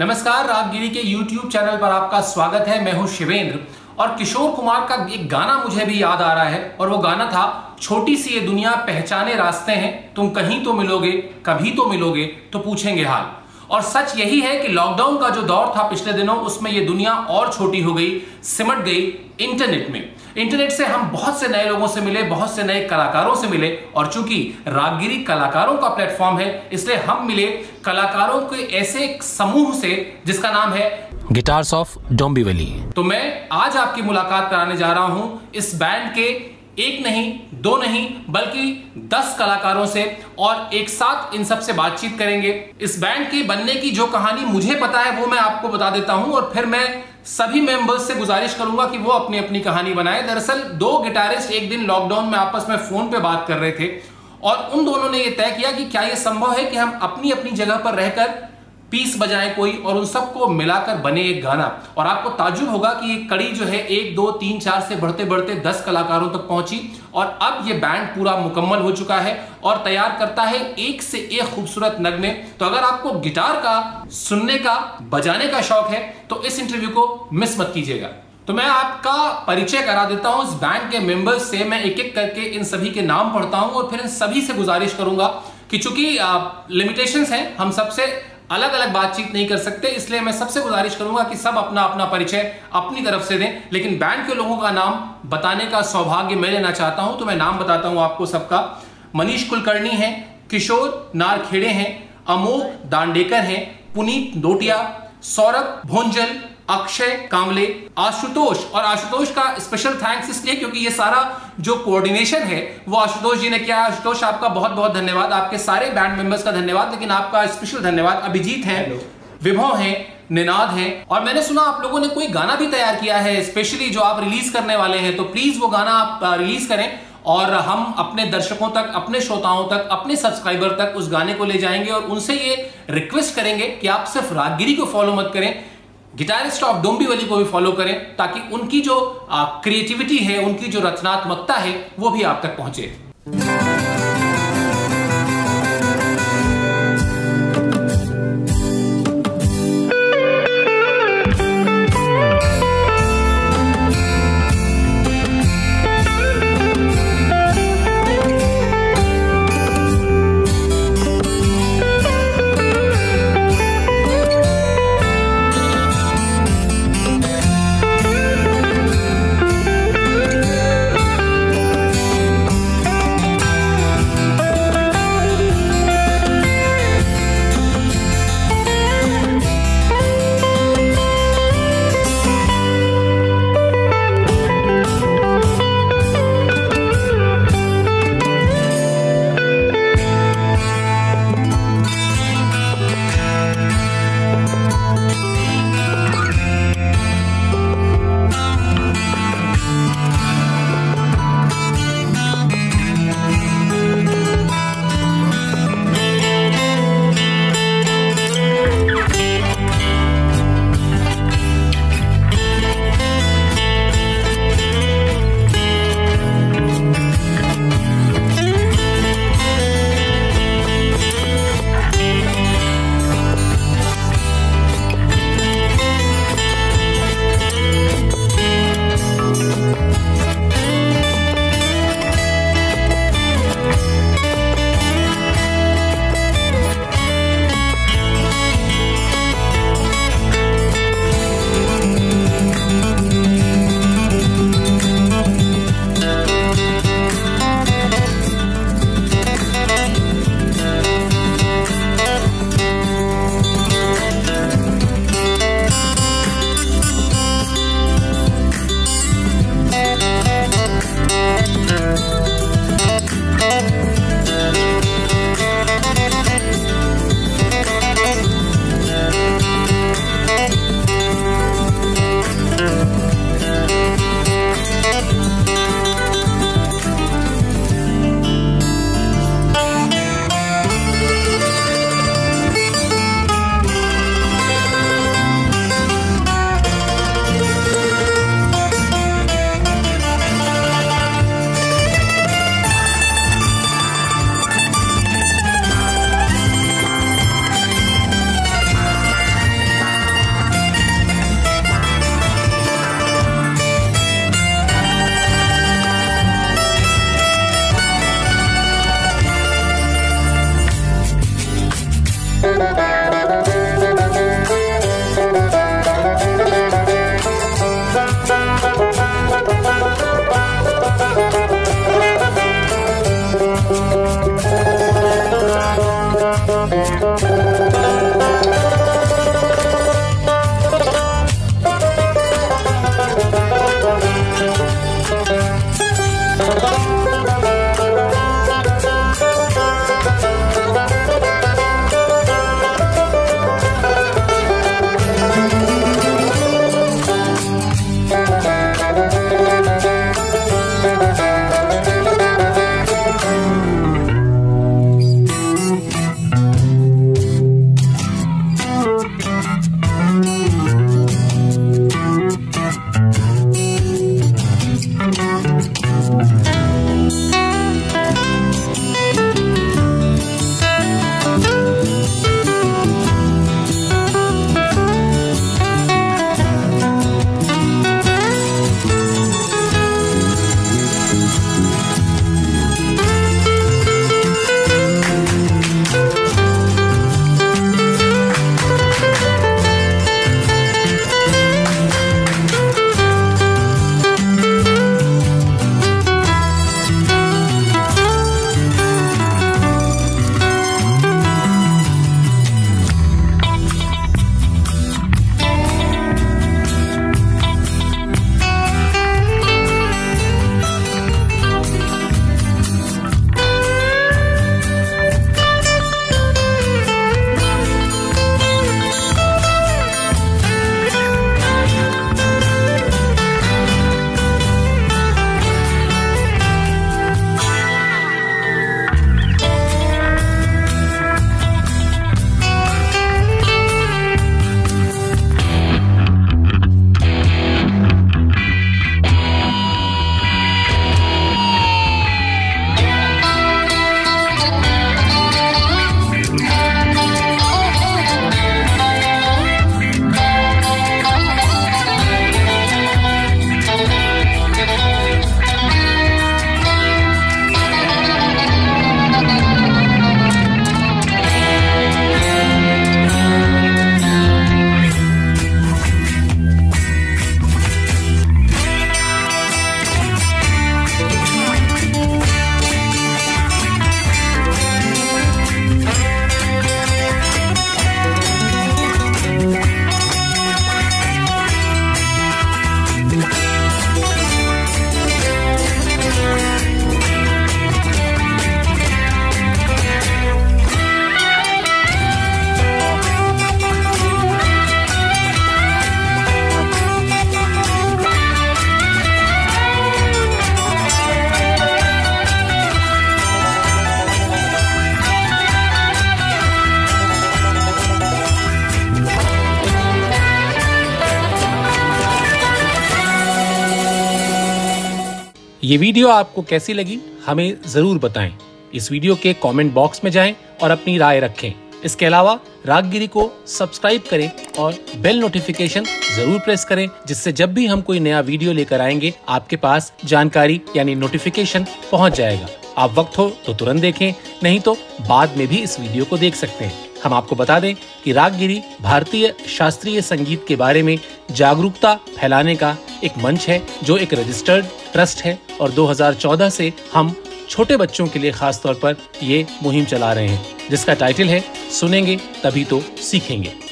नमस्कार, रागगिरी के YouTube channel पर आपका स्वागत है। मैं हूं शिवेंद्र और किशोर कुमार का एक गाना मुझे भी याद आ रहा है और वो गाना था छोटी सी ये दुनिया पहचाने रास्ते हैं, तुम कहीं तो मिलोगे कभी तो मिलोगे तो पूछेंगे हाल। और सच यही है कि लॉकडाउन का जो दौर था पिछले दिनों, उसमें ये दुनिया और छोटी हो गई, सिमट गई इंटरनेट में। इंटरनेट से हम बहुत से नए लोगों से मिले, बहुत से नए कलाकारों से मिले और चूंकि रागगिरी कलाकारों का प्लेटफॉर्म है इसलिए हम मिले कलाकारों के ऐसे एक समूह से जिसका नाम है गिटारस् ऑफ डोंबिवली। तो मैं आज आपकी मुलाकात कराने जा रहा हूं इस बैंड के एक नहीं, दो नहीं बल्कि 10 कलाकारों से और एक साथ इन सब से बातचीत करेंगे। इस बैंड के बनने की जो कहानी मुझे पता है वो मैं आपको बता देता हूं और फिर मैं सभी मेंबर्स से गुजारिश करूंगा कि वो अपनी अपनी कहानी बनाएं। दरअसल 2 गिटारिस्ट एक दिन लॉकडाउन में आपस में फोन पे बात कर रहे थे और उन दोनों ने यह तय किया कि क्या यह संभव है कि हम अपनी अपनी जगह पर रहकर पीस बजाएं कोई और उन सबको मिलाकर बने एक गाना। और आपको ताजुब होगा कि ये कड़ी जो है 1, 2, 3, 4 से बढ़ते बढ़ते 10 कलाकारों तक पहुंची और अब ये बैंड पूरा मुकम्मल हो चुका है और तैयार करता है एक से एक खूबसूरत नगमे। तो अगर आपको गिटार का सुनने का बजाने का शौक है तो इस इंटरव्यू को मिस मत कीजिएगा। तो मैं आपका परिचय करा देता हूं इस बैंड के मेंबर्स से। मैं एक एक करके इन सभी के नाम पढ़ता हूं और फिर इन सभी से गुजारिश करूंगा कि चूंकि लिमिटेशंस हैं, हम सबसे अलग अलग बातचीत नहीं कर सकते, इसलिए मैं सबसे गुजारिश करूंगा कि सब अपना अपना परिचय अपनी तरफ से दें। लेकिन बैंड के लोगों का नाम बताने का सौभाग्य मैं लेना चाहता हूं, तो मैं नाम बताता हूं आपको सबका। मनीष कुलकर्णी हैं, किशोर नारखेड़े हैं, अमोघ दांडेकर हैं, पुनीत डोटिया, सौरभ भोंजल, अक्षय कामले, आशुतोष। और आशुतोष का स्पेशल थैंक्स इसलिए क्योंकि ये सारा जो कोऑर्डिनेशन है वो आशुतोष जी ने किया है। आशुतोष आपका बहुत बहुत धन्यवाद, आपके सारे बैंड मेंबर्स का धन्यवाद, लेकिन आपका स्पेशल धन्यवाद। अभिजीत हैं, विभव हैं, निनाद हैं। और मैंने सुना आप लोगों ने कोई गाना भी तैयार किया है स्पेशली जो आप रिलीज करने वाले हैं, तो प्लीज वो गाना आप रिलीज करें और हम अपने दर्शकों तक, अपने श्रोताओं तक, अपने सब्सक्राइबर तक उस गाने को ले जाएंगे और उनसे ये रिक्वेस्ट करेंगे कि आप सिर्फ रागगिरी को फॉलो मत करें, गिटारिस्ट ऑफ डोंबिवली को भी फॉलो करें ताकि उनकी जो क्रिएटिविटी है, उनकी जो रचनात्मकता है वो भी आप तक पहुंचे। ये वीडियो आपको कैसी लगी हमें जरूर बताएं। इस वीडियो के कमेंट बॉक्स में जाएं और अपनी राय रखें। इसके अलावा रागगिरी को सब्सक्राइब करें और बेल नोटिफिकेशन जरूर प्रेस करें, जिससे जब भी हम कोई नया वीडियो लेकर आएंगे आपके पास जानकारी यानी नोटिफिकेशन पहुंच जाएगा। आप वक्त हो तो तुरंत देखें, नहीं तो बाद में भी इस वीडियो को देख सकते हैं। हम आपको बता दें कि रागगिरी भारतीय शास्त्रीय संगीत के बारे में जागरूकता फैलाने का एक मंच है, जो एक रजिस्टर्ड ट्रस्ट है और 2014 से हम छोटे बच्चों के लिए खास तौर पर ये मुहिम चला रहे हैं, जिसका टाइटल है सुनेंगे तभी तो सीखेंगे।